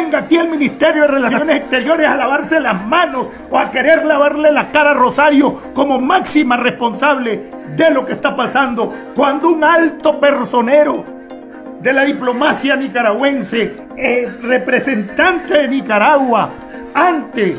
venga aquí el Ministerio de Relaciones Exteriores a lavarse las manos o a querer lavarle la cara a Rosario como máxima responsable de lo que está pasando, cuando un alto personero de la diplomacia nicaragüense, representante de Nicaragua ante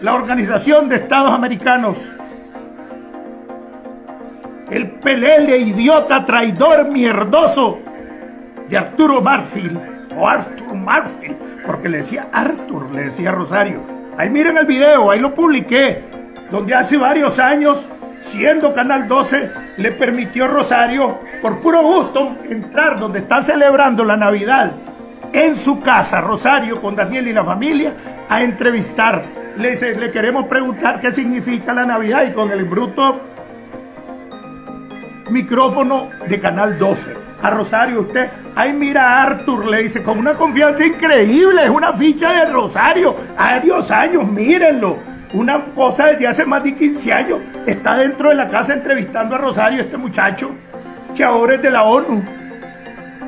la Organización de Estados Americanos, el pelele, idiota, traidor, mierdoso de Arturo Maxfield, o Arturo Maxfield, porque le decía Arthur, le decía Rosario. Ahí miren el video, ahí lo publiqué, donde hace varios años, siendo Canal 12, le permitió a Rosario, por puro gusto, entrar donde están celebrando la Navidad, en su casa, Rosario con Daniel y la familia, a entrevistar. Le dice, le queremos preguntar qué significa la Navidad, y con el bruto micrófono de Canal 12. A Rosario, usted, ahí mira a Arthur, le dice, con una confianza increíble, es una ficha de Rosario, a varios años, mírenlo, una cosa desde hace más de 15 años, está dentro de la casa entrevistando a Rosario, este muchacho, que ahora es de la ONU,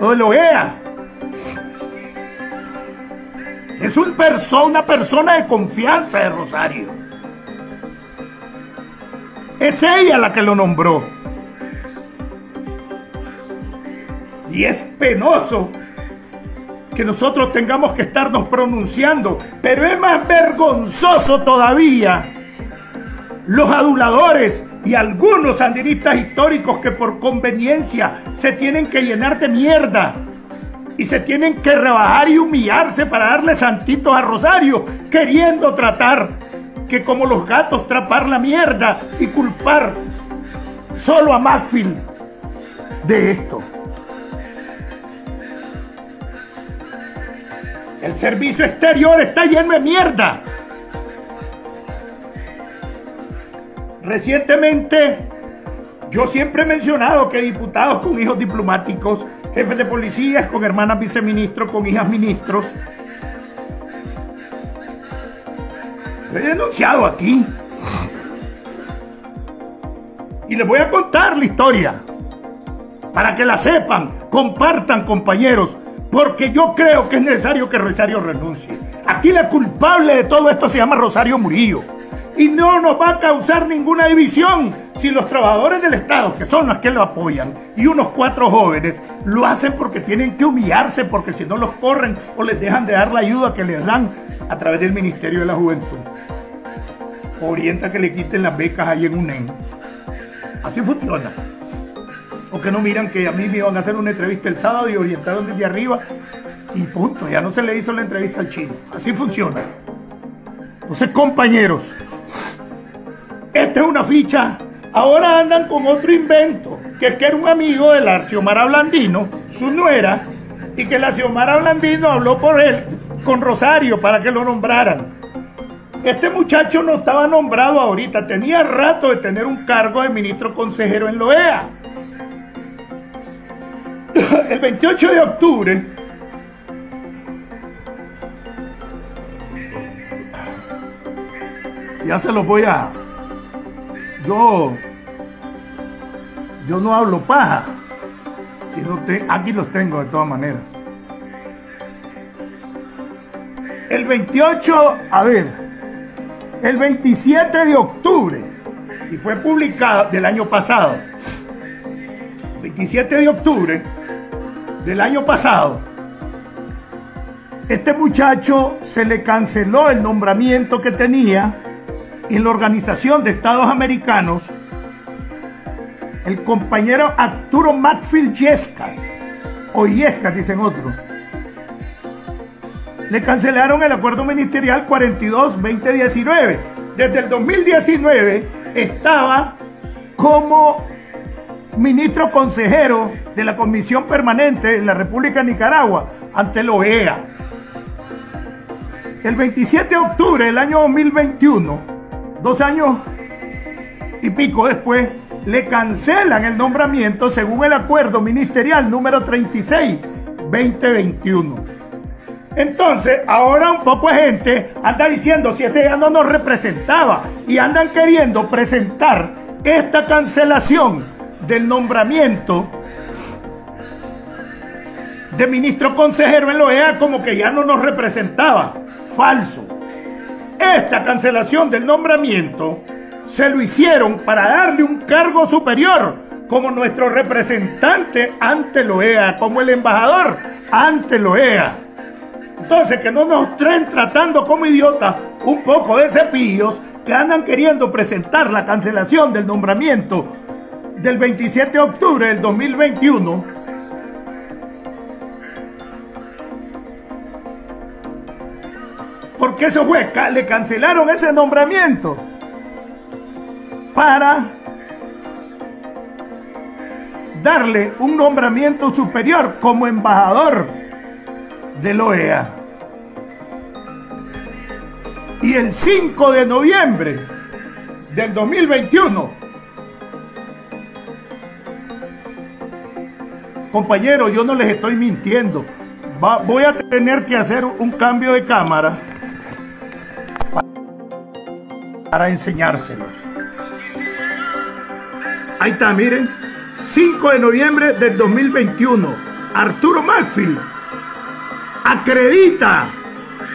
o de la OEA. Es una persona de confianza de Rosario. Es ella la que lo nombró. Y es penoso que nosotros tengamos que estarnos pronunciando, pero es más vergonzoso todavía los aduladores y algunos sandinistas históricos que por conveniencia se tienen que llenar de mierda y se tienen que rebajar y humillarse para darle santitos a Rosario, queriendo tratar que como los gatos trapar la mierda y culpar solo a Maxfield de esto. El servicio exterior está lleno de mierda. Recientemente, yo siempre he mencionado que diputados con hijos diplomáticos, jefes de policías con hermanas viceministros, con hijas ministros, lo he denunciado aquí. Y les voy a contar la historia, para que la sepan, compartan, compañeros, porque yo creo que es necesario que Rosario renuncie. Aquí la culpable de todo esto se llama Rosario Murillo. Y no nos va a causar ninguna división si los trabajadores del Estado, que son los que lo apoyan, y unos 4 jóvenes, lo hacen porque tienen que humillarse, porque si no los corren o les dejan de dar la ayuda que les dan a través del Ministerio de la Juventud. Orienta que le quiten las becas ahí en UNEM. Así funciona. O que no miran que a mí me iban a hacer una entrevista el sábado y orientaron desde arriba y punto, ya no se le hizo la entrevista al chino. Así funciona. Entonces, compañeros, esta es una ficha. Ahora andan con otro invento, que era un amigo de la Xiomara Blandino, su nuera, y que la Xiomara Blandino habló por él con Rosario para que lo nombraran. Este muchacho no estaba nombrado ahorita, tenía rato de tener un cargo de ministro consejero en la OEA. El 28 de octubre ya se los voy a... Yo no hablo paja, sino aquí los tengo de todas maneras. El 28, a ver, el 27 de octubre, y fue publicado del año pasado, 27 de octubre del año pasado, este muchacho se le canceló el nombramiento que tenía en la Organización de Estados Americanos, el compañero Arturo Macfield Yescas, o Yescas dicen otros. Le cancelaron el acuerdo ministerial 42-2019. Desde el 2019 estaba como ministro consejero de la Comisión Permanente de la República de Nicaragua ante la OEA. El 27 de octubre del año 2021, 2 años y pico después, le cancelan el nombramiento según el acuerdo ministerial número 36-2021. Entonces, ahora un poco de gente anda diciendo si ese ya no nos representaba y andan queriendo presentar esta cancelación del nombramiento de ministro consejero en la OEA como que ya no nos representaba. Falso. Esta cancelación del nombramiento se lo hicieron para darle un cargo superior como nuestro representante ante la OEA, como el embajador ante la OEA. Entonces, que no nos estén tratando como idiotas un poco de cepillos que andan queriendo presentar la cancelación del nombramiento del 27 de octubre del 2021 porque esos jueces le cancelaron ese nombramiento para darle un nombramiento superior como embajador de la OEA. Y el 5 de noviembre del 2021, compañeros, yo no les estoy mintiendo. Voy a tener que hacer un cambio de cámara para enseñárselos. Ahí está, miren. 5 de noviembre del 2021. Arturo Maxfield acredita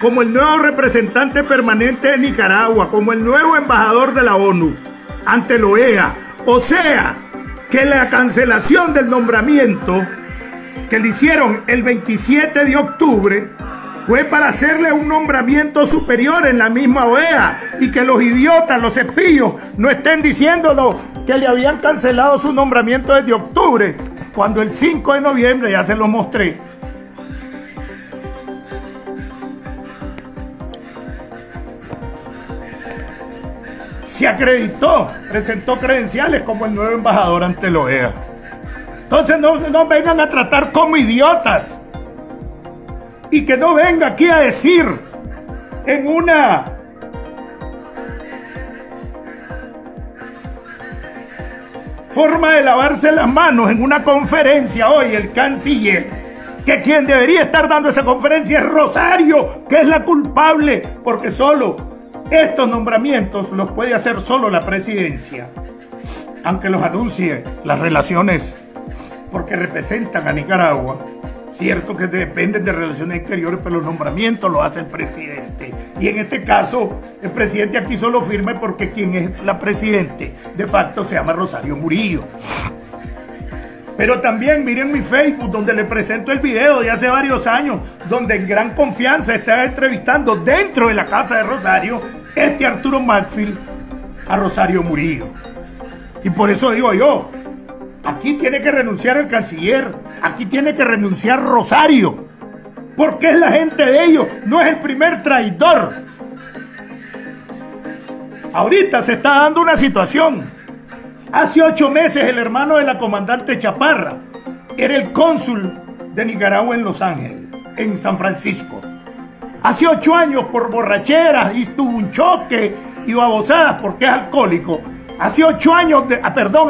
como el nuevo representante permanente de Nicaragua, como el nuevo embajador de la ONU ante la OEA. O sea, que la cancelación del nombramiento que le hicieron el 27 de octubre fue para hacerle un nombramiento superior en la misma OEA, y que los idiotas, los cepillos, no estén diciéndonos que le habían cancelado su nombramiento desde octubre, cuando el 5 de noviembre ya se lo mostré. Se acreditó, presentó credenciales como el nuevo embajador ante la OEA. Entonces no vengan a tratar como idiotas, y que no venga aquí a decir en una forma de lavarse las manos, en una conferencia hoy, el canciller, que quien debería estar dando esa conferencia es Rosario, que es la culpable, porque solo estos nombramientos los puede hacer solo la presidencia, aunque los anuncie las relaciones, porque representan a Nicaragua. Cierto que dependen de relaciones exteriores, pero los nombramientos los hace el presidente. Y en este caso, el presidente aquí solo firma porque quien es la presidente de facto se llama Rosario Murillo. Pero también miren mi Facebook, donde le presento el video de hace varios años, donde en gran confianza está entrevistando dentro de la casa de Rosario, este Arturo Maxfield, a Rosario Murillo. Y por eso digo yo, aquí tiene que renunciar el canciller, aquí tiene que renunciar Rosario, porque es la gente de ellos, no es el primer traidor. Ahorita se está dando una situación. Hace 8 meses el hermano de la comandante Chaparra era el cónsul de Nicaragua en Los Ángeles, en San Francisco. Hace 8 años, por borracheras, y tuvo un choque y babosadas porque es alcohólico. Hace 8 años,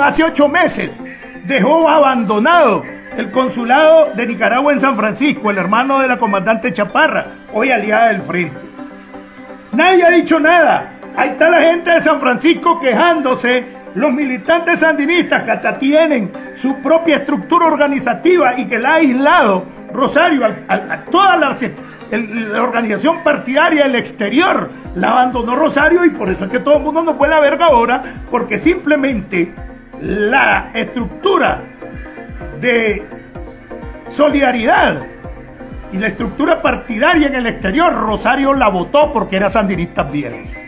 hace 8 meses dejó abandonado el consulado de Nicaragua en San Francisco, el hermano de la comandante Chaparra, hoy aliada del frente. Nadie ha dicho nada. Ahí está la gente de San Francisco quejándose. Los militantes sandinistas que hasta tienen su propia estructura organizativa y que la ha aislado Rosario a toda la organización partidaria del exterior, la abandonó Rosario, y por eso es que todo el mundo nos puede la verga ahora, porque simplemente la estructura de solidaridad y la estructura partidaria en el exterior, Rosario la votó porque era sandinista bien.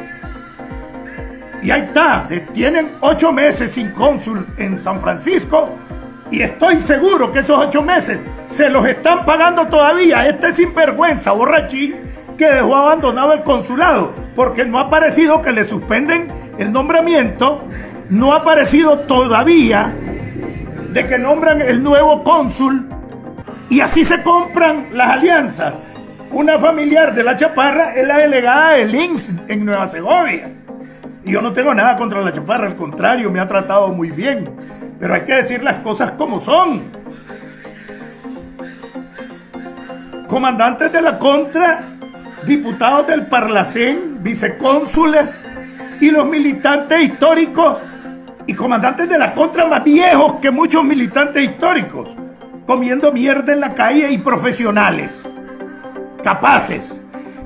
Y ahí está, tienen 8 meses sin cónsul en San Francisco, y estoy seguro que esos 8 meses se los están pagando todavía este sinvergüenza borrachín que dejó abandonado el consulado, porque no ha parecido que le suspenden el nombramiento, no ha parecido todavía de que nombran el nuevo cónsul, y así se compran las alianzas. Una familiar de la Chaparra es la delegada del INSS en Nueva Segovia. Y yo no tengo nada contra la Chaparra, al contrario, me ha tratado muy bien. Pero hay que decir las cosas como son. Comandantes de la contra, diputados del Parlacén, vicecónsules y los militantes históricos, y comandantes de la contra más viejos que muchos militantes históricos, comiendo mierda en la calle y profesionales, capaces.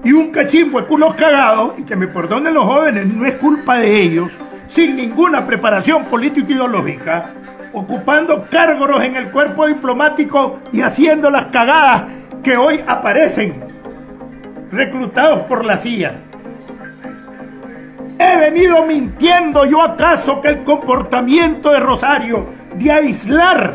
Y un cachimbo de culos cagados, y que me perdonen los jóvenes, no es culpa de ellos, sin ninguna preparación político-ideológica, ocupando cargos en el cuerpo diplomático y haciendo las cagadas que hoy aparecen, reclutados por la CIA. ¿He venido mintiendo yo acaso que el comportamiento de Rosario de aislar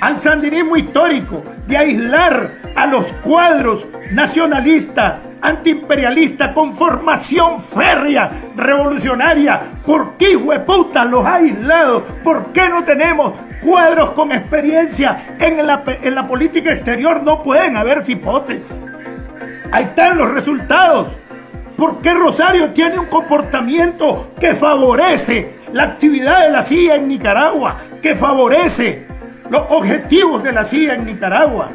al sandinismo histórico, de aislar a los cuadros nacionalistas, antiimperialistas, con formación férrea, revolucionaria? ¿Por qué, hueputa, los ha aislado? ¿Por qué no tenemos cuadros con experiencia en la política exterior? No pueden haber cipotes. Ahí están los resultados. ¿Por qué Rosario tiene un comportamiento que favorece la actividad de la CIA en Nicaragua, que favorece los objetivos de la CIA en Nicaragua?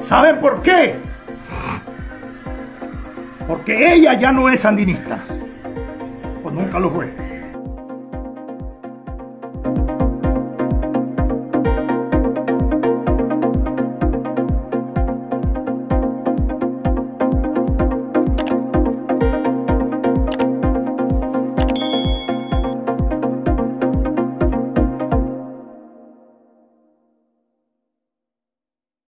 ¿Saben por qué? Porque ella ya no es sandinista, o nunca lo fue.